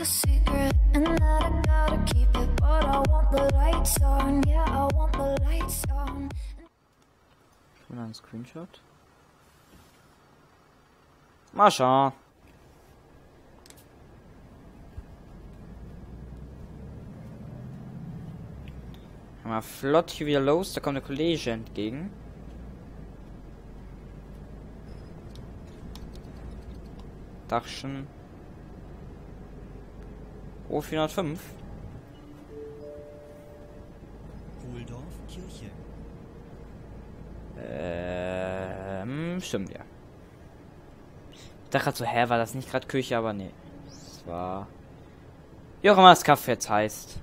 is a secret and that I gotta keep it, but I want the lights on, yeah, I want the lights on. Ich will einen Screenshot. Mascha. Mal flott hier wieder los, da kommt der Kollege entgegen. Dachschen. Oh, 405. Kuhldorf-Kirche. Stimmt ja. Ich dachte gerade so, hä, war das nicht gerade Kirche, aber nee. Es war. Wie auch immer das Kaff jetzt heißt.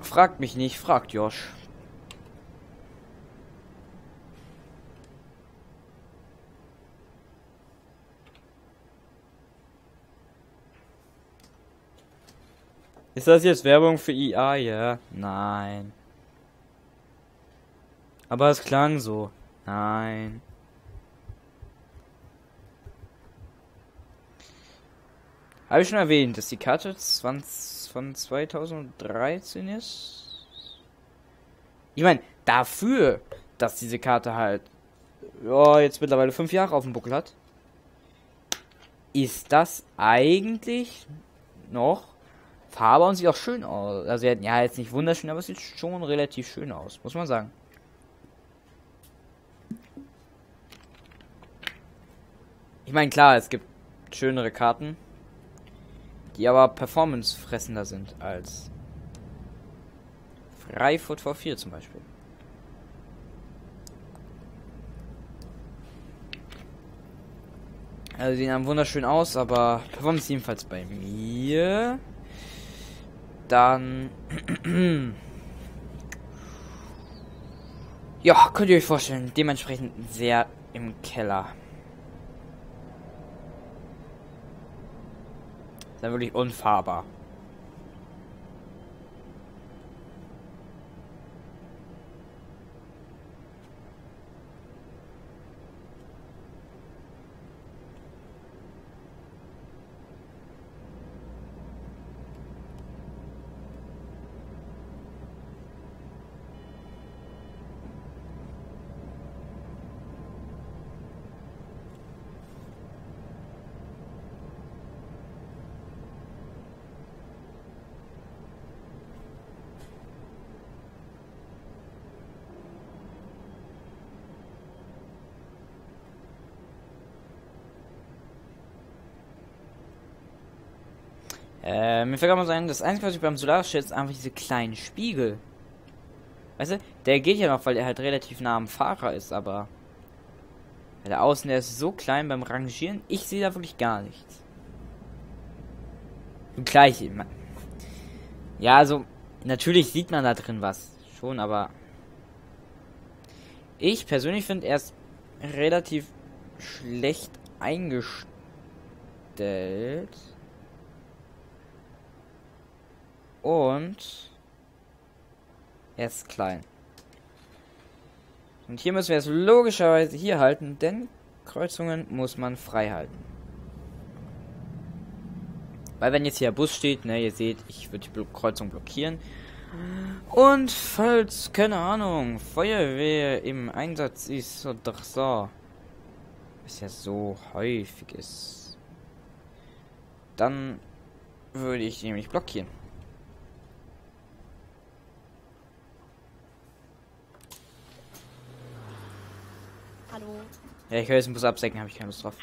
Fragt mich nicht, fragt Josh. Ist das jetzt Werbung für Iajer? Nein. Aber es klang so. Nein. Habe ich schon erwähnt, dass die Karte 20 von 2013 ist? Ich meine, dafür, dass diese Karte halt jetzt mittlerweile 5 Jahre auf dem Buckel hat, ist das eigentlich noch Farbe und sieht auch schön aus. Also ja, jetzt nicht wunderschön, aber es sieht schon relativ schön aus, muss man sagen. Ich meine, klar, es gibt schönere Karten, die aber performancefressender sind als Freyfurt V4 zum Beispiel. Also die sehen wunderschön aus, aber Performance jedenfalls bei mir. Dann ja, könnt ihr euch vorstellen, dementsprechend sehr im Keller. Dann wirklich unfahrbar. Mir fällt gerade mal so ein, das Einzige, was ich beim Solaris schätze, ist einfach diese kleinen Spiegel. Weißt du, der geht ja noch, weil er halt relativ nah am Fahrer ist, aber der Außen, der ist so klein beim Rangieren, ich sehe da wirklich gar nichts. Und gleich, ja, also, natürlich sieht man da drin was, schon, aber ich persönlich finde, er ist relativ schlecht eingestellt. Und er ist klein. Und hier müssen wir es logischerweise hier halten, denn Kreuzungen muss man frei halten. Weil wenn jetzt hier der Bus steht, ne, ihr seht, ich würde die Kreuzung blockieren. Und falls, keine Ahnung, Feuerwehr im Einsatz ist, oder so, was ja so häufig ist, dann würde ich nämlich blockieren. Hallo. Ja, ich höre jetzt den Bus absäcken, habe ich keine Lust drauf.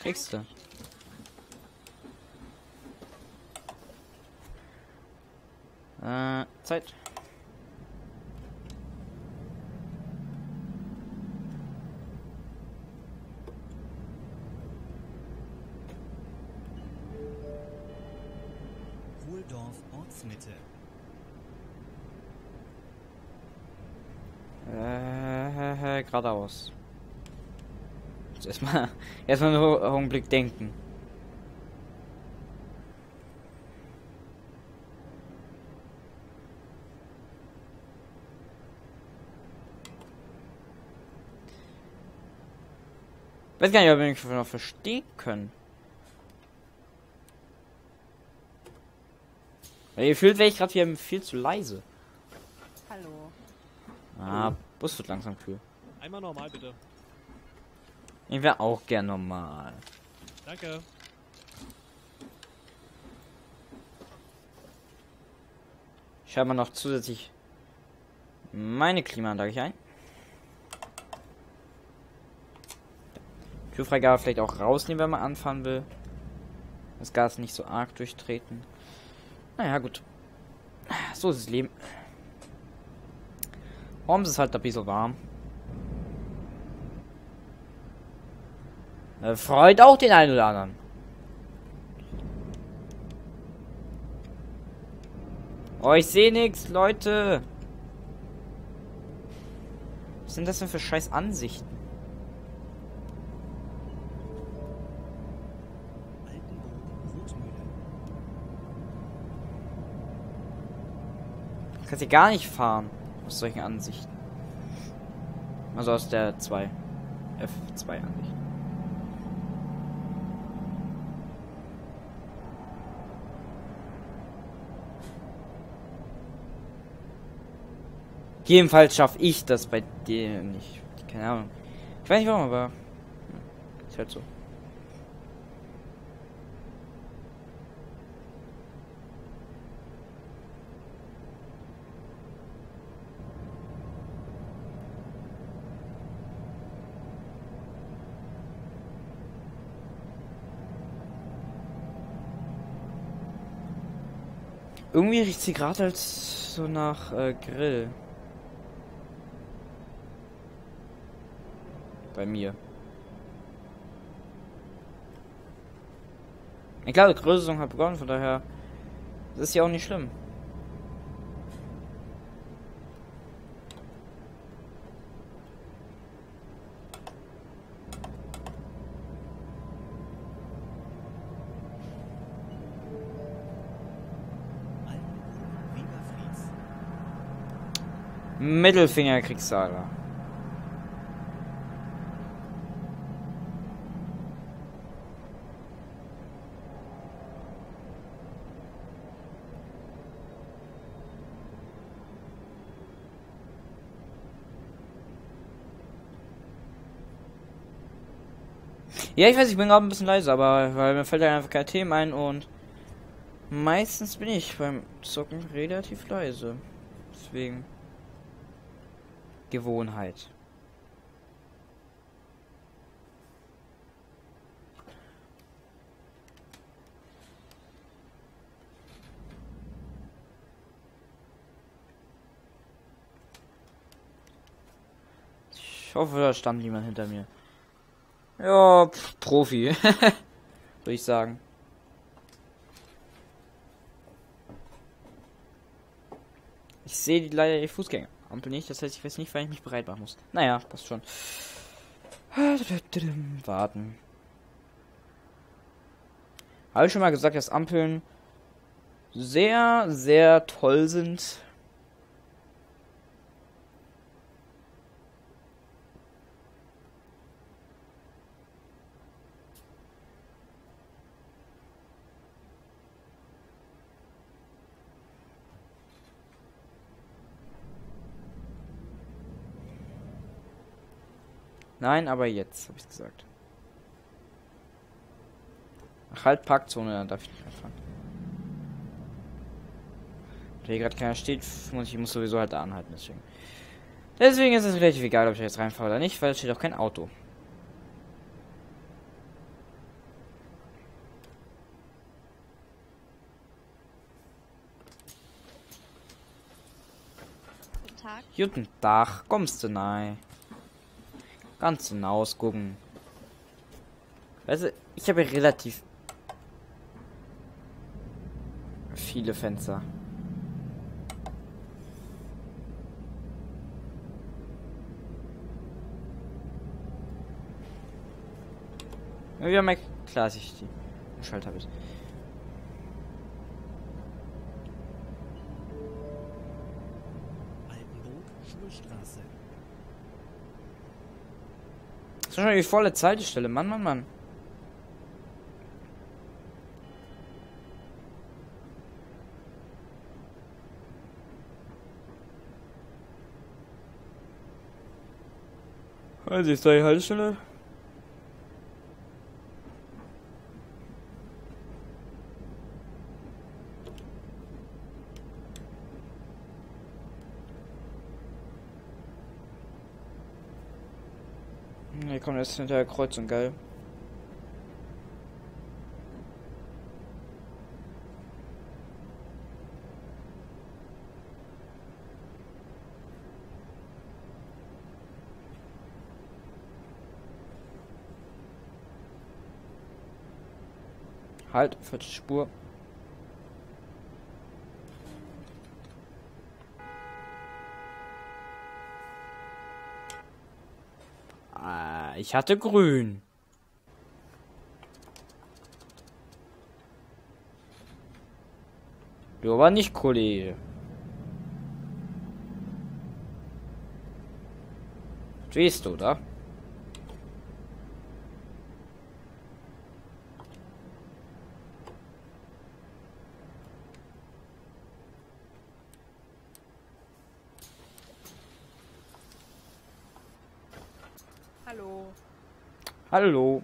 Kriegst du. Zeit. Wohldorf, Ortsmitte. Geradeaus. Erstmal einen Augenblick denken. Ich weiß gar nicht, ob ich mich noch verstehen können. Weil gefühlt wäre ich gerade hier viel zu leise. Hallo. Ah, Bus wird langsam kühl. Einmal normal, bitte. Ich wäre auch gern normal. Danke. Ich schalte mal noch zusätzlich meine Klimaanlage ein. Türfreigabe vielleicht auch rausnehmen, wenn man anfahren will. Das Gas nicht so arg durchtreten. Naja, gut. So ist das Leben. Warum ist es halt ein bisschen warm? Freut auch den einen oder anderen. Oh, ich sehe nichts, Leute. Was sind das denn für scheiß Ansichten? Kannst du gar nicht fahren aus solchen Ansichten. Also aus der F2 Ansicht. Jedenfalls schaffe ich das bei dir nicht. Keine Ahnung. Ich weiß nicht warum, aber ist halt so. Irgendwie riecht sie gerade als so nach Grill. Bei mir. Ich glaube, die Größerung hat begonnen, von daher das ist ja auch nicht schlimm. Mittelfinger Kriegsager. Ja, ich weiß, ich bin gerade ein bisschen leise, aber weil mir fällt einfach kein Thema ein und meistens bin ich beim Zocken relativ leise. Deswegen. Gewohnheit. Ich hoffe, da stand niemand hinter mir. Ja, Profi. Würde ich sagen. Ich sehe leider die Fußgänger. Ampel nicht, das heißt, ich weiß nicht, wann ich mich bereit machen muss. Naja, passt schon. Warten. Habe ich schon mal gesagt, dass Ampeln sehr, sehr toll sind. Nein, aber jetzt, habe ich es gesagt. Ach, halt Parkzone, dann darf ich nicht anfahren. Wenn hier gerade keiner steht, muss ich sowieso halt da anhalten, deswegen. Deswegen ist es relativ egal, ob ich jetzt reinfahre oder nicht, weil es steht auch kein Auto. Guten Tag. Guten Tag, kommst du nahe? Ganz hinaus gucken. Weißt du, ich habe hier relativ viele Fenster. Wir haben ja klar, sich die Schalter habe ich. Das ist schon die volle Zeitstelle, Mann, Mann, Mann. Also ist da die Haltestelle? Hier kommt jetzt hinter der Kreuzung, geil. Halt, 40 Spur. Ah, ich hatte grün. Du aber nicht, Kollege. Stehst du da? Hallo. Hallo.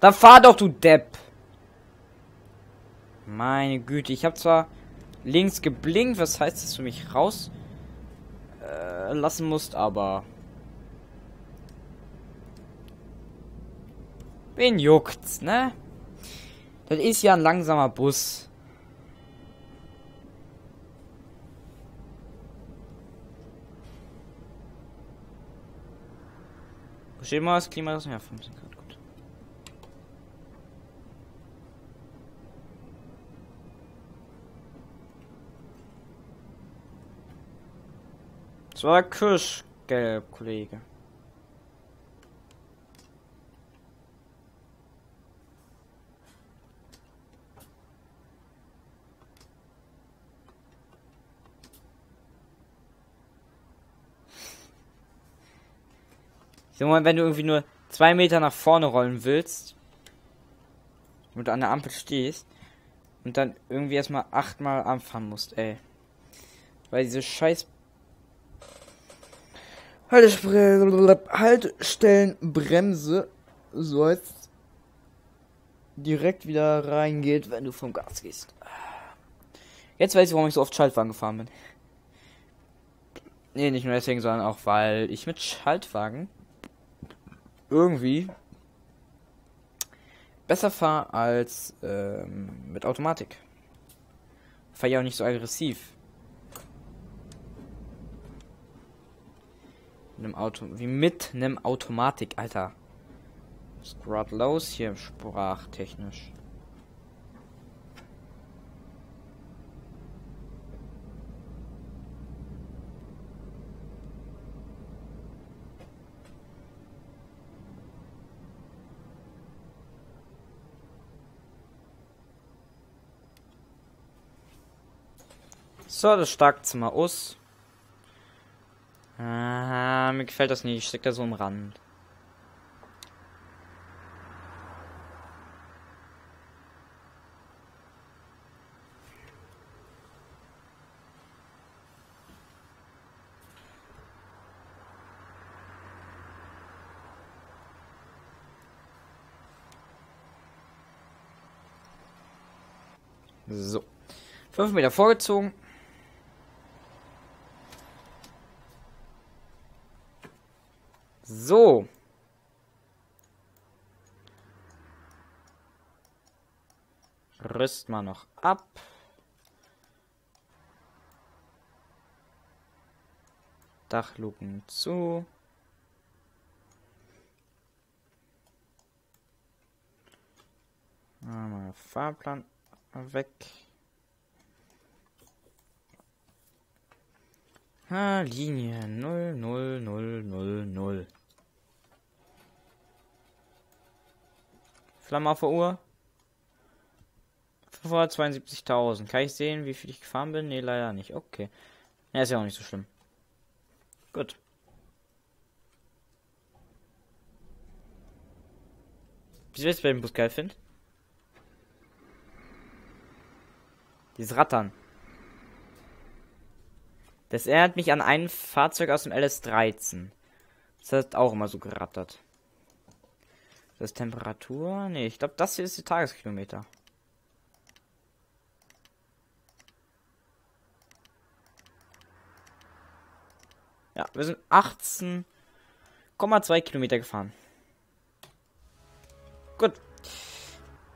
Da fahr doch, du Depp. Meine Güte, ich habe zwar links geblinkt, was heißt, dass du mich raus lassen musst, aber wen juckt's, ne? Das ist ja ein langsamer Bus. Versteht mal das Klima, das ja 15 Grad, gut. Das war kirschgelb, Kollege. Ich sag mal, wenn du irgendwie nur 2 Meter nach vorne rollen willst und an der Ampel stehst und dann irgendwie erstmal 8-mal anfahren musst, ey. Weil diese scheiß Haltestellenbremse so jetzt direkt wieder reingeht, wenn du vom Gas gehst. Jetzt weiß ich, warum ich so oft Schaltwagen gefahren bin. Nee, nicht nur deswegen, sondern auch, weil ich mit Schaltwagen irgendwie besser fahre als mit Automatik. Fahre ja auch nicht so aggressiv. Mit einem Auto, wie mit einem Automatik, Alter. Ist grad los hier sprachtechnisch. So, das Starkzimmer aus. Ah, mir gefällt das nicht. Ich stecke da so am Rand. So. 5 Meter vorgezogen. So. Rüst mal noch ab. Dachluken zu. Mal Fahrplan weg. Ah, Linie 00000. Flamme auf der Uhr. 572.000. Kann ich sehen, wie viel ich gefahren bin? Ne, leider nicht. Okay. Ja, ist ja auch nicht so schlimm. Gut. Wieso ich den Bus geil finde? Dieses Rattern. Das erinnert mich an ein Fahrzeug aus dem LS13. Das hat auch immer so gerattert. Das ist Temperatur? Ne, ich glaube, das hier ist die Tageskilometer. Ja, wir sind 18,2 Kilometer gefahren. Gut.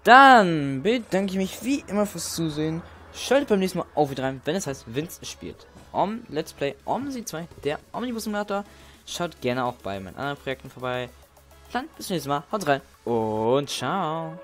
Dann bedanke ich mich wie immer fürs Zusehen. Schaltet beim nächsten Mal auch wieder rein, wenn es heißt Vince spielt. Let's Play OMSI 2, der Omnibus Simulator. Schaut gerne auch bei meinen anderen Projekten vorbei. Dann bis zum nächsten Mal. Haut rein und ciao.